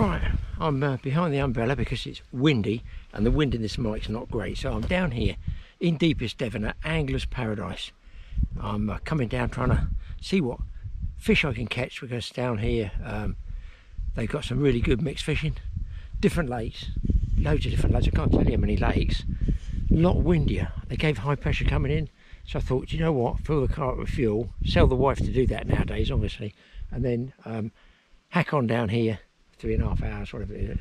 Right, I'm behind the umbrella because it's windy and the wind in this mic's not great, so I'm down here in deepest Devon at Angler's Paradise. I'm coming down trying to see what fish I can catch because down here they've got some really good mixed fishing, different lakes, loads of different lakes. I can't tell you how many lakes, a lot windier. They gave high pressure coming in, so I thought, you know what, fill the car up with fuel, sell the wife to do that nowadays obviously, and then hack on down here 3.5 hours, whatever it is,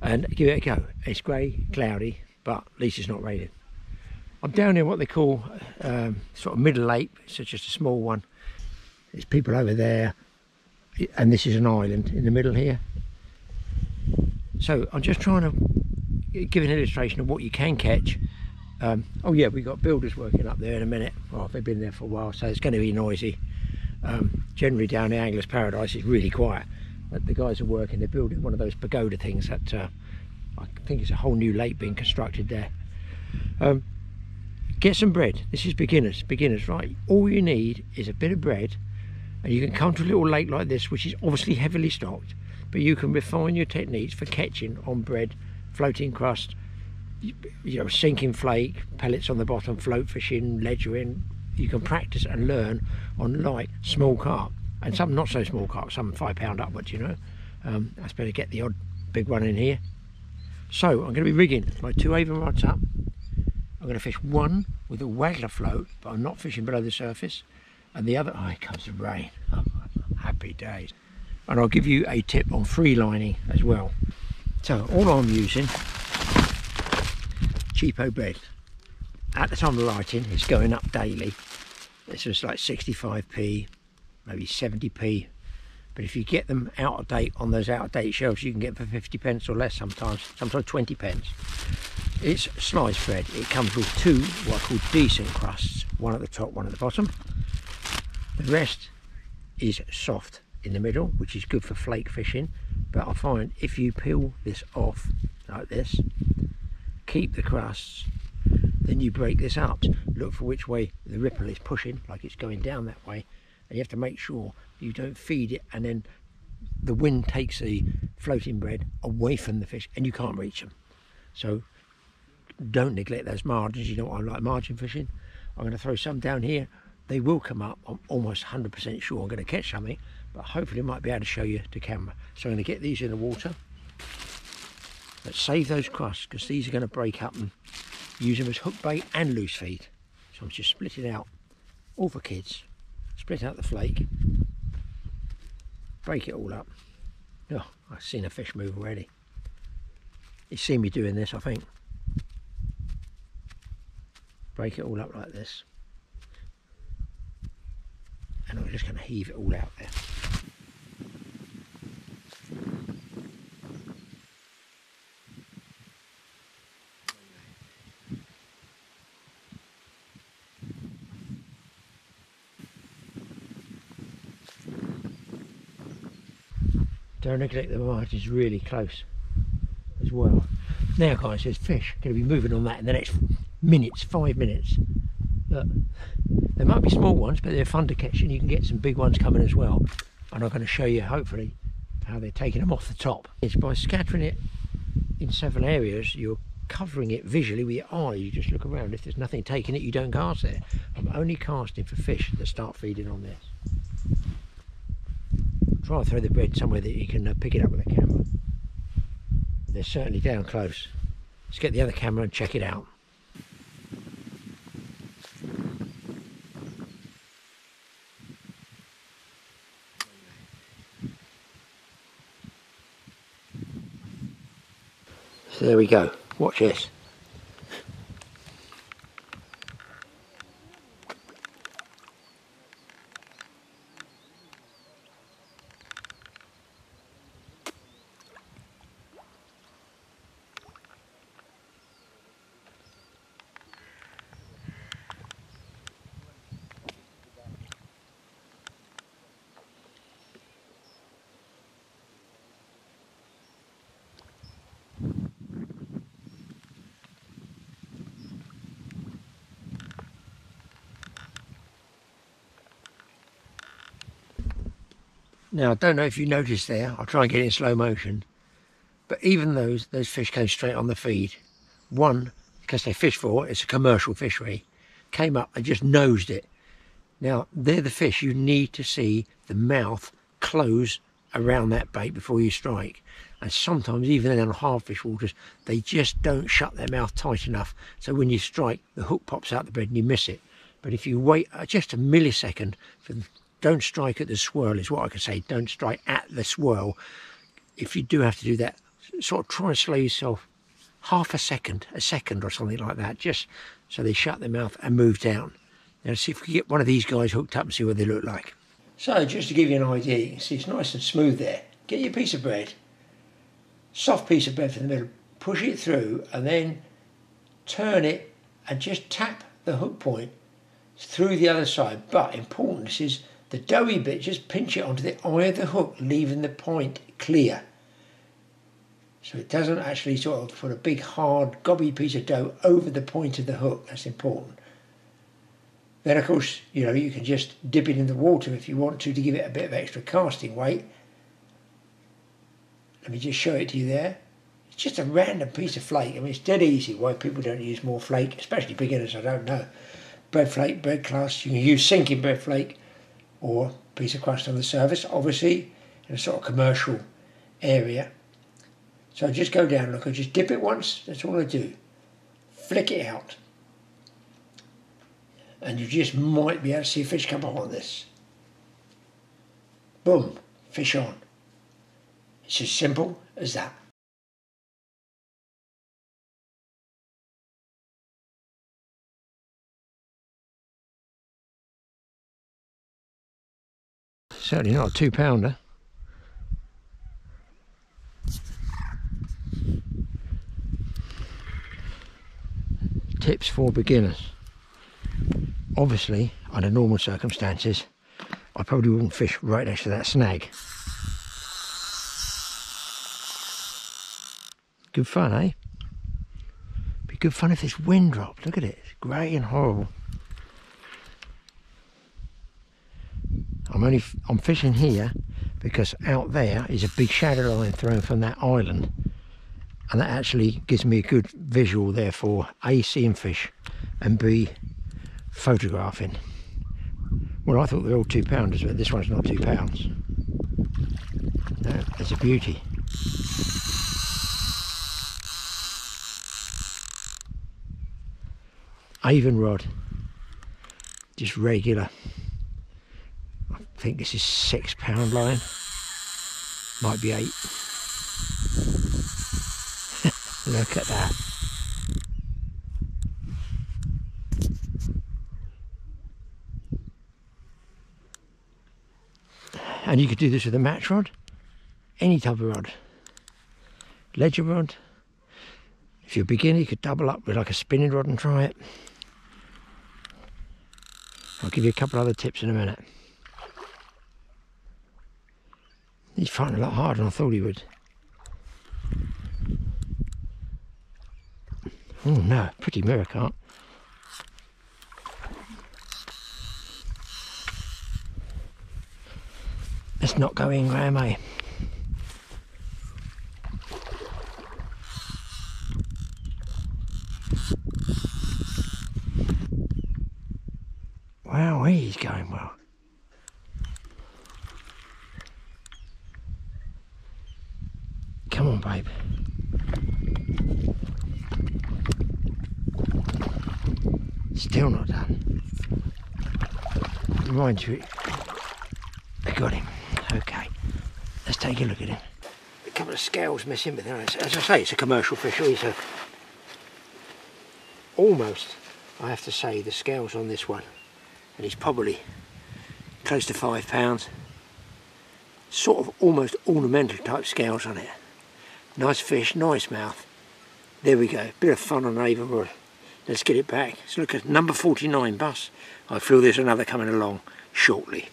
and give it a go. It's grey, cloudy, but at least it's not raining. I'm down in what they call sort of middle lake, so just a small one. There's people over there, and this is an island in the middle here. So I'm just trying to give an illustration of what you can catch. Oh yeah, we've got builders working up there in a minute. Well, they've been there for a while, so it's going to be noisy. Generally down in Angler's Paradise it's really quiet. The guys are working, they're building one of those pagoda things that I think it's a whole new lake being constructed there. Get some bread. This is beginners, right? All you need is a bit of bread, and you can come to a little lake like this, which is obviously heavily stocked, but you can refine your techniques for catching on bread, floating crust, you know, sinking flake, pellets on the bottom, float fishing, ledgering. You can practice and learn on light, small carp, and some not so small carp, some 5 pound upwards, you know. That's better, get the odd big one in here. So I'm going to be rigging my 2 Avon rods up. I'm going to fish one with a waggler float, but I'm not fishing below the surface, and the other, oh, here comes the rain, oh, happy days. And I'll give you a tip on free lining as well. So all I'm using, cheapo bread. At the time of lighting, it's going up daily. This was like 65p, maybe 70p, but if you get them out of date on those out of date shelves, you can get them for 50 pence or less sometimes 20 pence. It's sliced bread. It comes with 2 what I call decent crusts, one at the top, one at the bottom. The rest is soft in the middle, which is good for flake fishing, but I find if you peel this off like this, keep the crusts, then you break this up, look for which way the ripple is pushing, like it's going down that way, and you have to make sure you don't feed it and then the wind takes the floating bread away from the fish and you can't reach them. So don't neglect those margins. You know what, I like margin fishing. I'm going to throw some down here. They will come up. I'm almost 100% sure I'm going to catch something, but hopefully I might be able to show you to camera. So I'm going to get these in the water. Let's save those crusts because these are going to break up and use them as hook bait and loose feed. So I'm just splitting out, all for kids. Split out the flake, break it all up. Oh, I've seen a fish move already. He's seen me doing this, I think. Break it all up like this. And I'm just going to heave it all out there. Don't neglect the margins, really close as well. Now guys, there's fish going to be moving on that in the next minutes, 5 minutes. Look, there might be small ones, but they're fun to catch and you can get some big ones coming as well. And I'm going to show you hopefully how they're taking them off the top. It's by scattering it in several areas, you're covering it visually with your eye. You just look around. If there's nothing taking it, you don't cast there. I'm only casting for fish that start feeding on this. Try and throw the bread somewhere that you can pick it up with a camera. They're certainly down close. Let's get the other camera and check it out. So there we go, watch this. Now, I don't know if you noticed there, I'll try and get it in slow motion, but even those fish came straight on the feed. One, because they fish for it, it's a commercial fishery, came up and just nosed it. Now, they're the fish you need to see the mouth close around that bait before you strike. And sometimes, even in hardfish waters, they just don't shut their mouth tight enough. So when you strike, the hook pops out the bread and you miss it. But if you wait just a millisecond, don't strike at the swirl is what I could say. Don't strike at the swirl. If you do have to do that, sort of try and slow yourself half a second or something like that, just so they shut their mouth and move down. Now let's see if we can get one of these guys hooked up and see what they look like. So just to give you an idea, you can see it's nice and smooth there. Get your piece of bread, soft piece of bread from the middle, push it through and then turn it and just tap the hook point through the other side. But important, this is the doughy bit, just pinch it onto the eye of the hook, leaving the point clear. So it doesn't actually sort of put a big hard gobby piece of dough over the point of the hook. That's important. Then of course, you know, you can just dip it in the water if you want to give it a bit of extra casting weight. Let me just show it to you there. It's just a random piece of flake. I mean, it's dead easy why people don't use more flake, especially beginners, I don't know. Bread flake, bread crust, you can use sinking bread flake or a piece of crust on the surface, obviously, in a sort of commercial area. So I just go down, look, I just dip it once, that's all I do. Flick it out. And you just might be able to see fish come up on this. Boom, fish on. It's as simple as that. Certainly not a 2-pounder. Tips for beginners. Obviously, under normal circumstances, I probably wouldn't fish right next to that snag. Good fun, eh? Be good fun if this wind dropped. Look at it, it's grey and horrible. I'm fishing here because out there is a big shadow line thrown from that island, and that actually gives me a good visual there for A, seeing fish, and B, photographing. Well, I thought they were all 2-pounders, but this one's not 2 pounds. No, it's a beauty. Avon rod, just regular. I think this is 6-pound line, might be 8. Look at that. And you could do this with a match rod, any type of rod, ledger rod. If you're a beginner, you could double up with like a spinning rod and try it. I'll give you a couple other tips in a minute. He's fighting a lot harder than I thought he would. Oh no, pretty mirror carp. Let's not go in, Graeme, eh? Wow, he's going well. Come on, babe. Still not done. Mind you, I got him. Okay, let's take a look at him. A couple of scales missing, but as I say, it's a commercial fishery, so almost, I have to say, the scales on this one, and he's probably close to 5 pounds. Sort of almost ornamental type scales on it. Nice fish, nice mouth. There we go, bit of fun on Avon rod. Let's get it back. Let's look at number 49, Bus. I feel there's another coming along shortly.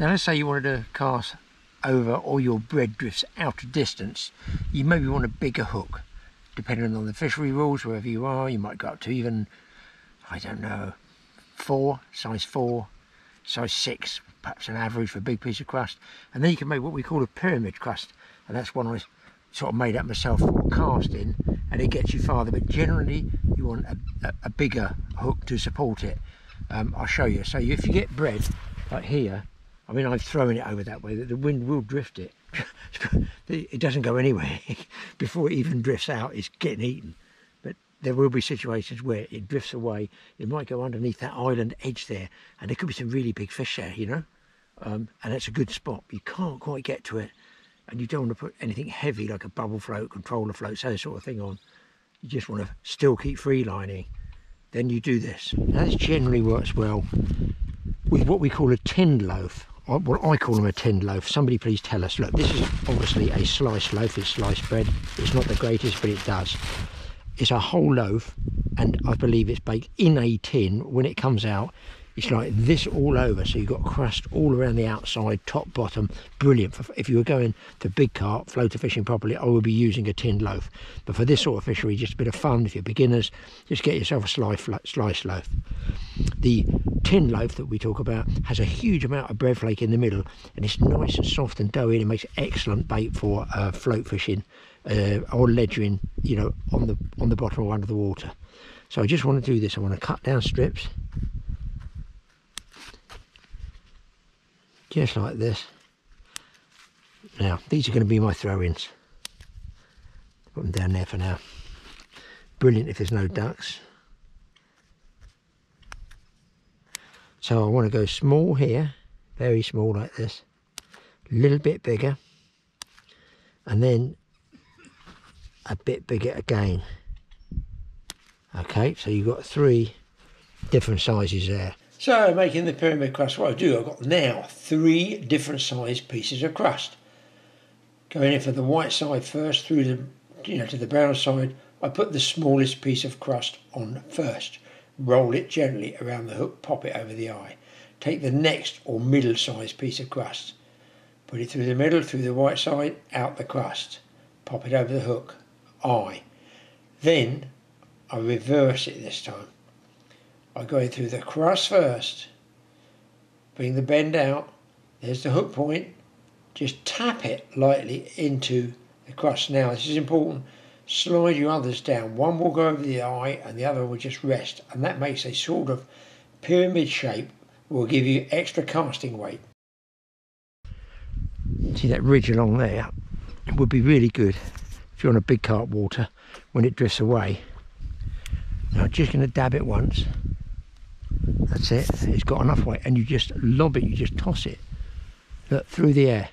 Now let's say you wanted to cast over or your bread drifts out of distance. You maybe want a bigger hook. Depending on the fishery rules, wherever you are, you might go up to even, I don't know, size 4, size 6, perhaps an average for a big piece of crust. And then you can make what we call a pyramid crust, and that's one I sort of made up myself for casting, and it gets you farther, but generally you want a bigger hook to support it. I'll show you. So if you get bread like here, I mean, I'm throwing it over that way, that the wind will drift it. It doesn't go anywhere. Before it even drifts out, it's getting eaten. But there will be situations where it drifts away. It might go underneath that island edge there, and there could be some really big fish there, you know. And that's a good spot. You can't quite get to it, and you don't want to put anything heavy like a bubble float, controller float, so that sort of thing on. You just want to still keep free lining. Then you do this. Now, this generally works well with what we call a tinned loaf. Well, I call them a tinned loaf. Somebody please tell us. Look, this is obviously a sliced loaf. It's sliced bread. It's not the greatest, but it does. It's a whole loaf, and I believe it's baked in a tin. When it comes out, it's like this all over. So you've got crust all around the outside, top, bottom. Brilliant. If you were going for big carp, floater fishing properly, I would be using a tinned loaf. But for this sort of fishery, just a bit of fun, if you're beginners, just get yourself a sliced loaf. The tin loaf that we talk about has a huge amount of bread flake in the middle, and it's nice and soft and doughy, and it makes excellent bait for float fishing or ledgering, you know, on the bottom or under the water. So I just want to do this. I want to cut down strips just like this. Now these are going to be my throw-ins. Put them down there for now. Brilliant if there's no ducks. So I want to go small here, very small like this, a little bit bigger, and then a bit bigger again. Okay, so you've got 3 different sizes there. So making the pyramid crust, what I do, I've got now 3 different size pieces of crust. Going in for the white side first, through the, you know, to the brown side. I put the smallest piece of crust on first. Roll it gently around the hook, pop it over the eye. Take the next or middle sized piece of crust, put it through the middle, through the white side, out the crust, pop it over the hook, eye. Then I reverse it this time. I go in through the crust first, bring the bend out, there's the hook point, just tap it lightly into the crust. Now this is important. Slide your others down. One will go over the eye and the other will just rest, and that makes a sort of pyramid shape, will give you extra casting weight. See that ridge along there? It would be really good if you're on a big carp water when it drifts away. Now I'm just going to dab it once. That's it. It's got enough weight, and you just lob it, you just toss it. Look, through the air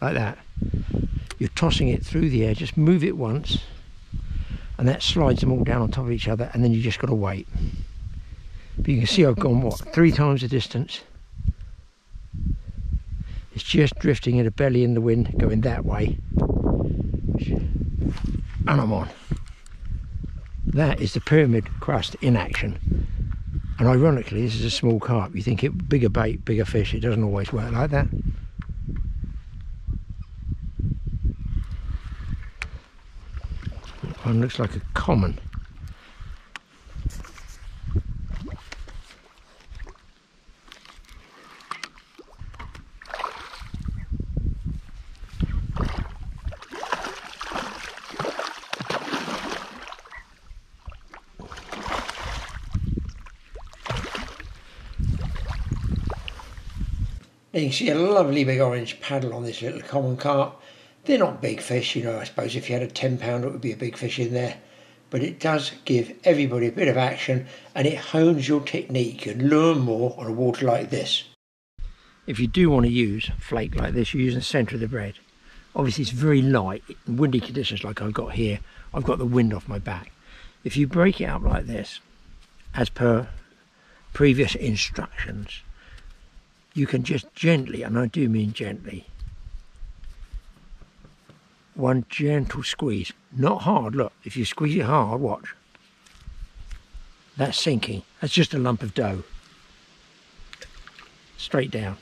like that. You're tossing it through the air. Just move it once, and that slides them all down on top of each other, and then you just got to wait. But you can see I've gone, what, 3 times the distance. It's just drifting in a belly in the wind, going that way, and I'm on. That is the pyramid crust in action. And ironically, this is a small carp. You think it bigger bait, bigger fish. It doesn't always work like that. One looks like a common. Now you can see a lovely big orange paddle on this little common carp. They're not big fish, you know. I suppose if you had a 10-pounder it would be a big fish in there, but it does give everybody a bit of action, and it hones your technique. You can learn more on a water like this. If you do want to use flake like this, you're using the centre of the bread. Obviously it's very light. In windy conditions like I've got here, I've got the wind off my back. If you break it up like this, as per previous instructions, you can just gently, and I do mean gently, one gentle squeeze, not hard. Look, if you squeeze it hard, watch, that's sinking. That's just a lump of dough straight down.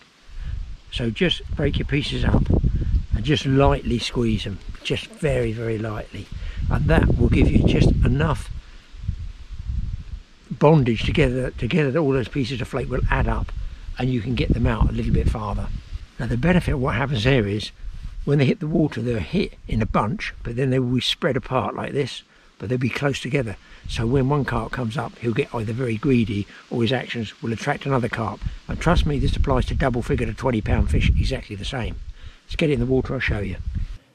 So just break your pieces up and just lightly squeeze them, just very, very lightly, and that will give you just enough bondage together that all those pieces of flake will add up and you can get them out a little bit farther. Now the benefit of what happens here is when they hit the water they're hit in a bunch, but then they will be spread apart like this, but they'll be close together. So when one carp comes up, he'll get either very greedy or his actions will attract another carp. And trust me, this applies to double figure to 20-pound fish exactly the same. Let's get it in the water, I'll show you.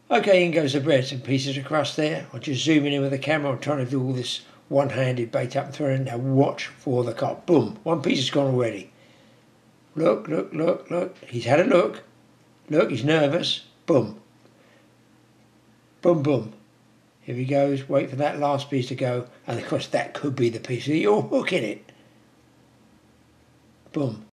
Okay, in goes the breads and pieces of crust there. I'm just zooming in with the camera. I'm trying to do all this one-handed bait up and through, and now watch for the carp. Boom, one piece has gone already. Look, look, look, look. He's had a look. Look, he's nervous. Boom. Boom, boom. Here he goes, wait for that last piece to go, and of course that could be the piece that you're hooking it. Boom.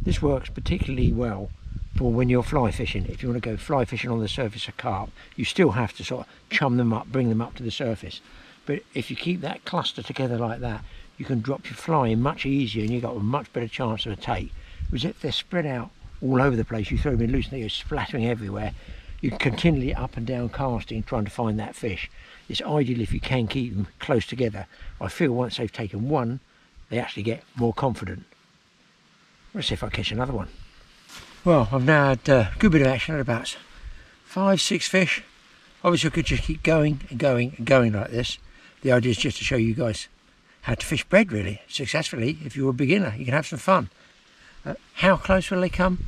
This works particularly well for when you're fly fishing. If you want to go fly fishing on the surface of carp, you still have to sort of chum them up, bring them up to the surface. But if you keep that cluster together like that, you can drop your fly in much easier and you've got a much better chance of a take. Whereas if they're spread out all over the place, you throw them in loose and they go splattering everywhere, you're continually up and down casting trying to find that fish. It's ideal if you can keep them close together. I feel once they've taken one, they actually get more confident. Let's see if I catch another one. Well, I've now had a good bit of action, had about 5-6 fish. Obviously I could just keep going and going and going like this. The idea is just to show you guys how to fish bread really successfully. If you're a beginner, you can have some fun. How close will they come?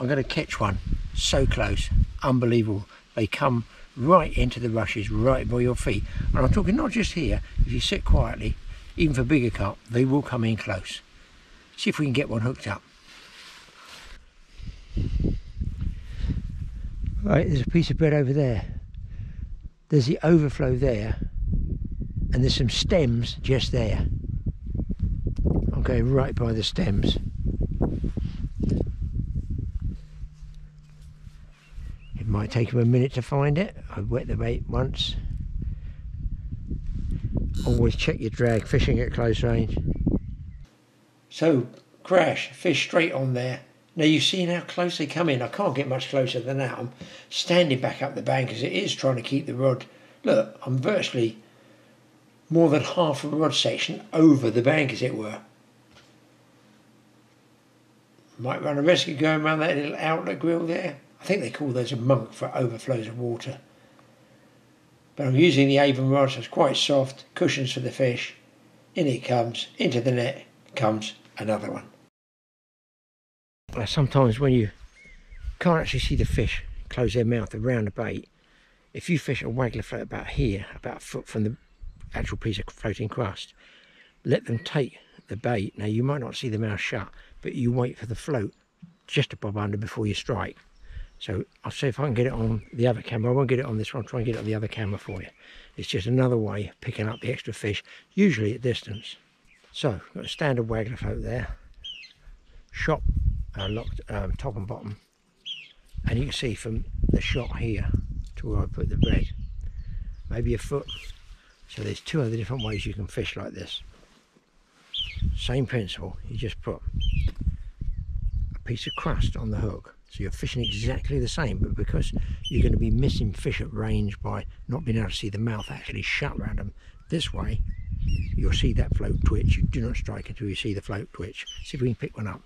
I'm going to catch one so close, unbelievable. They come right into the rushes, right by your feet. And I'm talking not just here, if you sit quietly, even for bigger carp, they will come in close. See if we can get one hooked up. Right, there's a piece of bread over there. There's the overflow there, and there's some stems just there. I'm going right by the stems. Might take him a minute to find it. I wet the bait once. Always check your drag fishing at close range. So crash, fish straight on there. Now you've seen how close they come in. I can't get much closer than that. I'm standing back up the bank as it is, trying to keep the rod. Look, I'm virtually more than half of the rod section over the bank as it were. Might run a risk of going around that little outlet grill there. I think they call those a monk for overflows of water. But I'm using the Avon rod, so it's quite soft, cushions for the fish. In it comes, into the net comes another one. Sometimes when you can't actually see the fish close their mouth around the bait, if you fish a waggler float about here, about a foot from the actual piece of floating crust, let them take the bait. Now you might not see the mouth shut, but you wait for the float just to bob under before you strike. So I'll see if I can get it on the other camera. I won't get it on this one, I'll try and get it on the other camera for you. It's just another way of picking up the extra fish, usually at distance. So, got a standard waggler float there. Shot locked top and bottom. And you can see from the shot here to where I put the bread, maybe a foot. So there's two other different ways you can fish like this. Same principle, you just put a piece of crust on the hook. So you're fishing exactly the same, but because you're going to be missing fish at range by not being able to see the mouth actually shut around them, this way you'll see that float twitch. You do not strike until you see the float twitch. See if we can pick one up.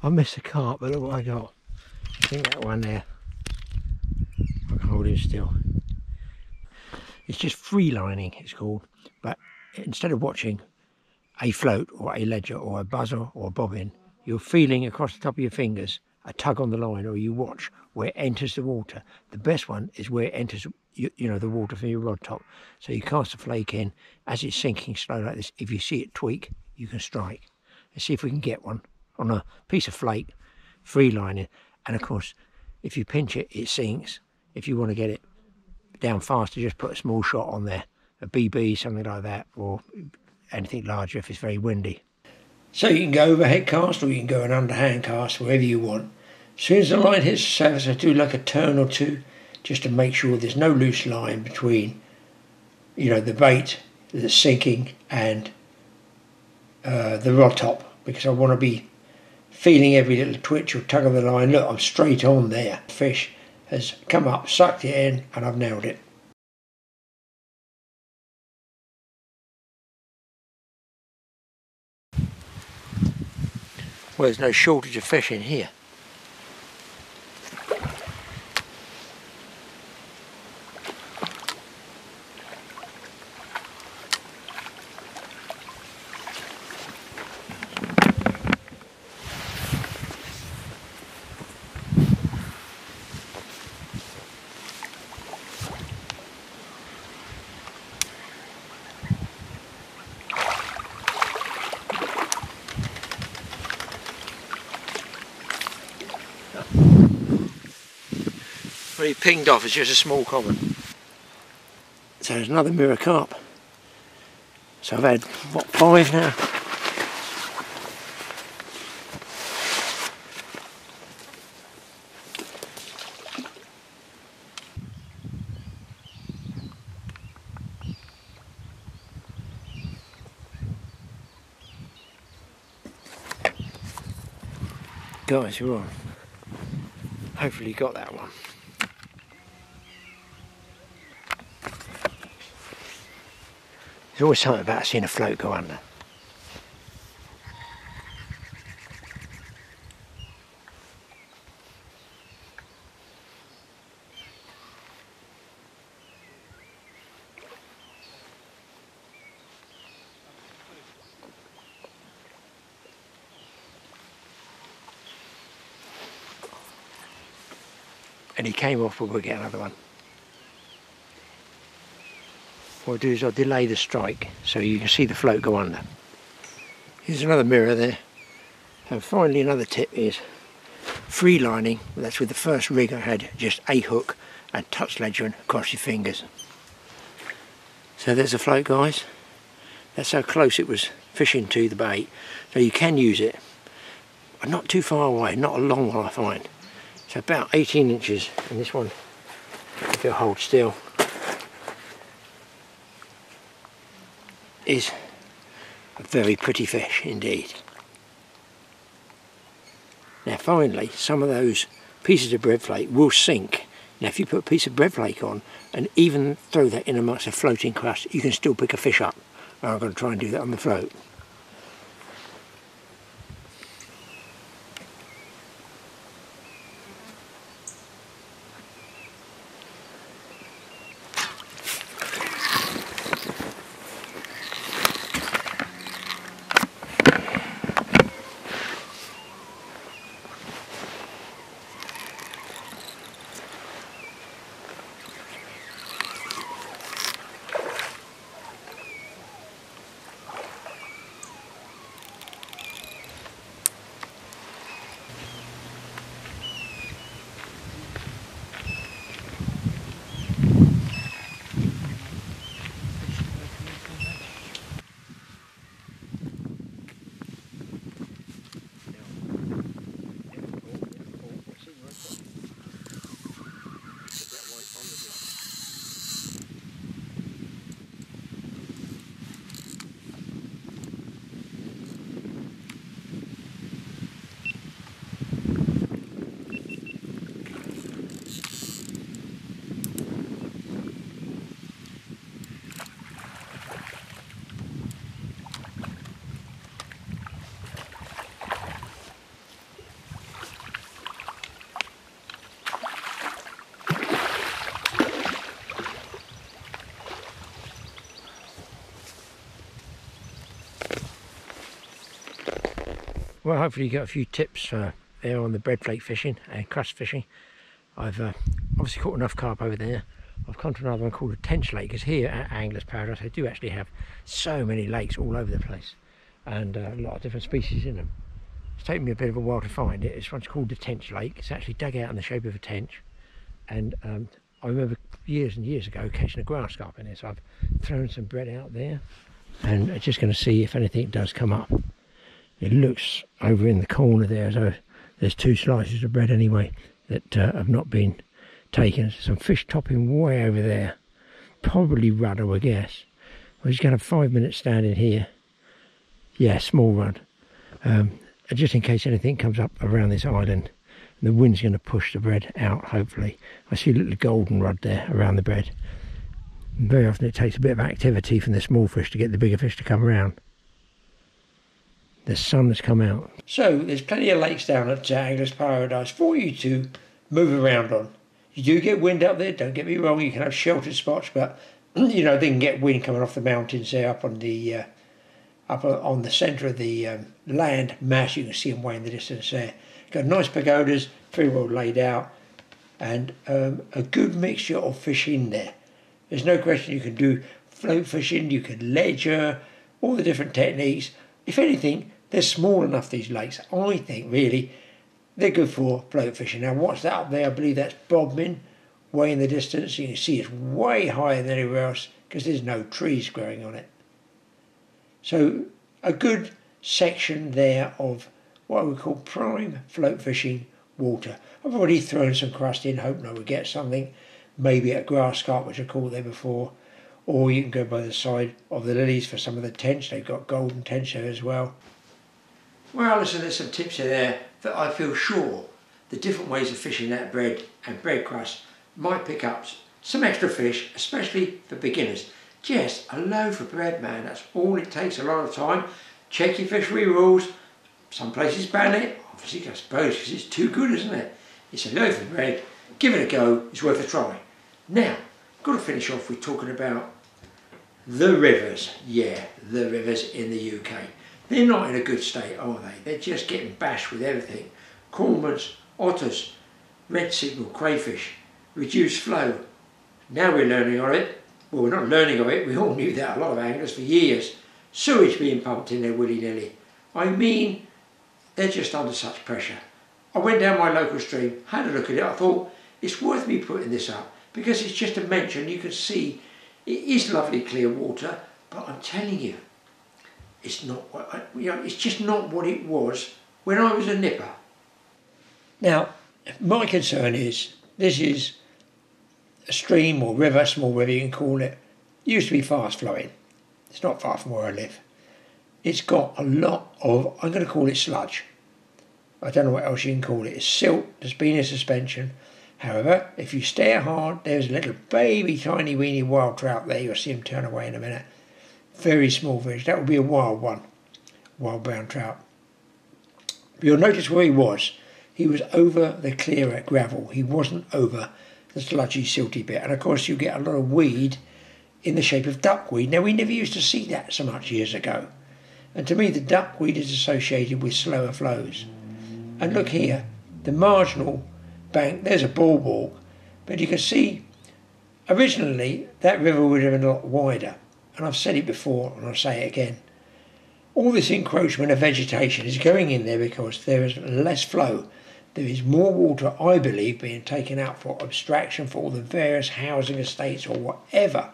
I missed a carp, but look what I got. I think that one there. I can hold him still. It's just free lining, it's called. But instead of watching a float or a ledger or a buzzer or a bobbin, you're feeling across the top of your fingers a tug on the line, or you watch where it enters the water. The best one is where it enters, you know, the water from your rod top. So you cast a flake in as it's sinking slow like this. If you see it tweak, you can strike. Let's see if we can get one on a piece of flake, free lining, and of course if you pinch it, it sinks. If you want to get it down faster, just put a small shot on there, a BB, something like that, or anything larger if it's very windy. So you can go overhead cast or you can go an underhand cast, wherever you want. As soon as the line hits the surface, I do like a turn or two just to make sure there's no loose line between, you know, the bait that's sinking and the rod top, because I want to be feeling every little twitch or tug of the line. Look, I'm straight on there. Fish has come up, sucked it in, and I've nailed it. Well, there's no shortage of fish in here. He pinged off, it's just a small common. So there's another mirror carp. So I've had, what, 5 now? Guys, you're on. Hopefully you got that one. There's always something about seeing a float go under. And he came off, but we'll get another one. What I'll do is I'll delay the strike so you can see the float go under. Here's another mirror there, and finally another tip is free lining. That's with the first rig I had, just a hook and touch ledger across your fingers. So there's the float, guys. That's how close it was fishing to the bait. So you can use it, but not too far away, not a long one I find. It's about 18 inches, and this one, if it'll hold still, is a very pretty fish indeed. Now finally, some of those pieces of breadflake will sink. Now if you put a piece of breadflake on and even throw that in amongst a floating crust, you can still pick a fish up. And I'm going to try and do that on the float. Well, hopefully you got a few tips there on the breadflake fishing and crust fishing. I've obviously caught enough carp over there. I've come to another one called a tench lake, because here at Angler's Paradise they do actually have so many lakes all over the place, and a lot of different species in them. It's taken me a bit of a while to find it. This one's called the tench lake. It's actually dug out in the shape of a tench, and I remember years and years ago catching a grass carp in it. So I've thrown some bread out there, and I'm just going to see if anything does come up. It looks over in the corner there, so there's two slices of bread anyway that have not been taken. Some fish topping way over there, probably rudd, I would guess. We're just going to have 5 minutes standing here. Yeah, small rudd, just in case anything comes up around this island. The wind's going to push the bread out, hopefully. I see a little golden rudd there around the bread. Very often it takes a bit of activity from the small fish to get the bigger fish to come around. The sun has come out. So there's plenty of lakes down at Angler's Paradise for you to move around on. You do get wind up there, don't get me wrong, you can have sheltered spots, but you know, they can get wind coming off the mountains there up on the centre of the land mass. You can see them way in the distance there. Got nice pagodas, very well laid out, and a good mixture of fish in there. There's no question you can do float fishing, you can ledger, all the different techniques. If anything, they're small enough, these lakes, I think, really, they're good for float fishing. Now what's that up there? I believe that's Bodmin, way in the distance. You can see it's way higher than anywhere else because there's no trees growing on it. So a good section there of what we call prime float fishing water. I've already thrown some crust in, hoping I would get something, maybe a grass carp, which I caught there before, or you can go by the side of the lilies for some of the tench. They've got golden tench there as well. Well, listen, there's some tips in there that I feel sure the different ways of fishing that bread and bread crust might pick up some extra fish, especially for beginners. Just a loaf of bread, man, that's all it takes a lot of time. Check your fishery rules. Some places ban it, obviously, I suppose, because it's too good, isn't it? It's a loaf of bread. Give it a go. It's worth a try. Now, I've got to finish off with talking about the rivers. Yeah, the rivers in the UK. They're not in a good state, are they? They're just getting bashed with everything. Cormorants, otters, red signal crayfish, reduced flow. Now we're learning on it. Well, we're not learning on it. We all knew that, a lot of anglers, for years. Sewage being pumped in there willy-nilly. I mean, they're just under such pressure. I went down my local stream, had a look at it, I thought it's worth me putting this up because it's just a mention. You can see it is lovely clear water, but I'm telling you, it's not. You know, it's just not what it was when I was a nipper. Now, my concern is this is a stream or river, small river you can call it. It used to be fast flowing. It's not far from where I live. It's got a lot of, I'm going to call it sludge. I don't know what else you can call it. It's silt that's been in suspension. However, if you stare hard, there's a little baby tiny weeny wild trout there. You'll see him turn away in a minute. Very small fish. That would be a wild one. Wild brown trout. But you'll notice where he was. He was over the clearer gravel. He wasn't over the sludgy, silty bit. And of course you get a lot of weed in the shape of duckweed. Now we never used to see that so much years ago. And to me, the duckweed is associated with slower flows. And look here, the marginal bank, there's a boardwalk, but you can see, originally, that river would have been a lot wider. And I've said it before, and I'll say it again. All this encroachment of vegetation is going in there because there is less flow. There is more water, I believe, being taken out for abstraction for all the various housing estates or whatever.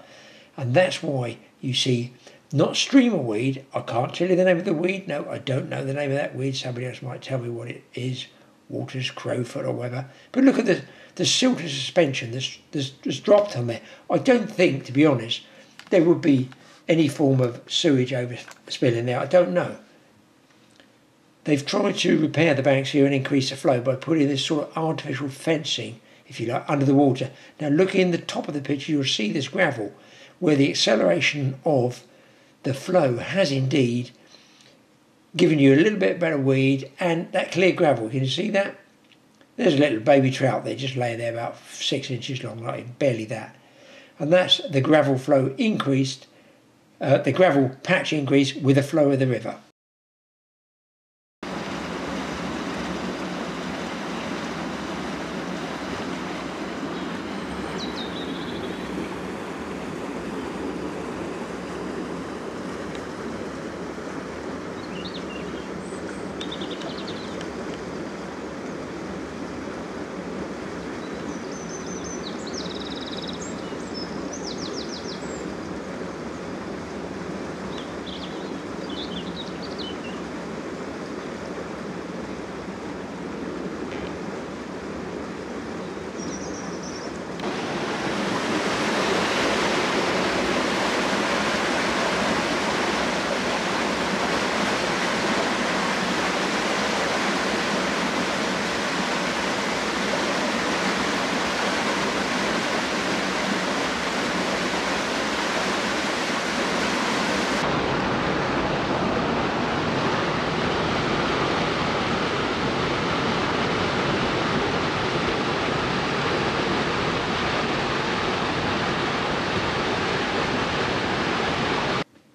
And that's why you see, not streamer weed, I can't tell you the name of the weed, no, I don't know the name of that weed, somebody else might tell me what it is, Walter's Crowfoot or whatever, but look at the silt and suspension that's dropped on there. I don't think, to be honest, there would be any form of sewage overspilling there, I don't know. They've tried to repair the banks here and increase the flow by putting this sort of artificial fencing, if you like, under the water. Now look in the top of the picture, you'll see this gravel, where the acceleration of the flow has indeed given you a little bit better weed and that clear gravel. Can you see that? There's a little baby trout there just laying there about 6 inches long, like barely that. And that's the gravel flow increased, the gravel patch increased with the flow of the river.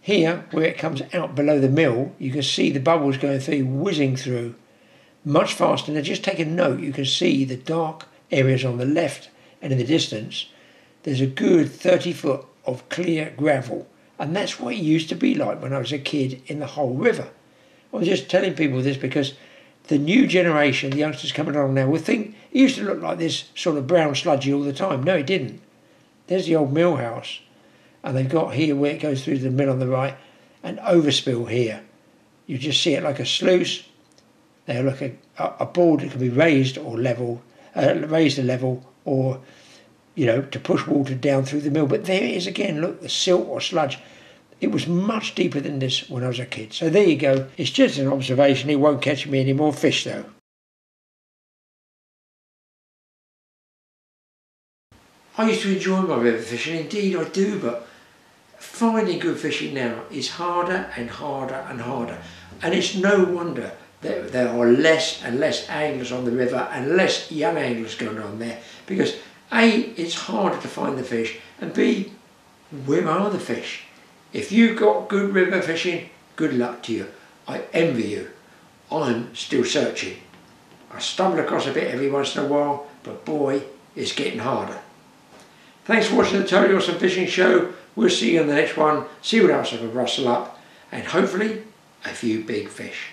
Here, where it comes out below the mill, you can see the bubbles going through, whizzing through much faster. Now just take a note, you can see the dark areas on the left and in the distance. There's a good 30 foot of clear gravel, and that's what it used to be like when I was a kid in the whole river. I was just telling people this because the new generation, the youngsters coming along now, will think it used to look like this sort of brown sludgy all the time. No, it didn't. There's the old mill house, and they've got here where it goes through the mill on the right, an overspill here. You just see it like a sluice. They're like a board that can be raised or level, or you know, to push water down through the mill. But there it is again, look, the silt or sludge. It was much deeper than this when I was a kid. So there you go. It's just an observation. It won't catch me any more fish though. I used to enjoy my river fishing, indeed I do, but finding good fishing now is harder and harder and harder. And it's no wonder that there are less and less anglers on the river and less young anglers going on there, because A, it's harder to find the fish, and B, where are the fish? If you've got good river fishing, good luck to you. I envy you. I'm still searching. I stumble across a bit every once in a while, but boy, it's getting harder. Thanks for watching the Totally Awesome Fishing Show. We'll see you in the next one, see what else I can rustle up, and hopefully a few big fish.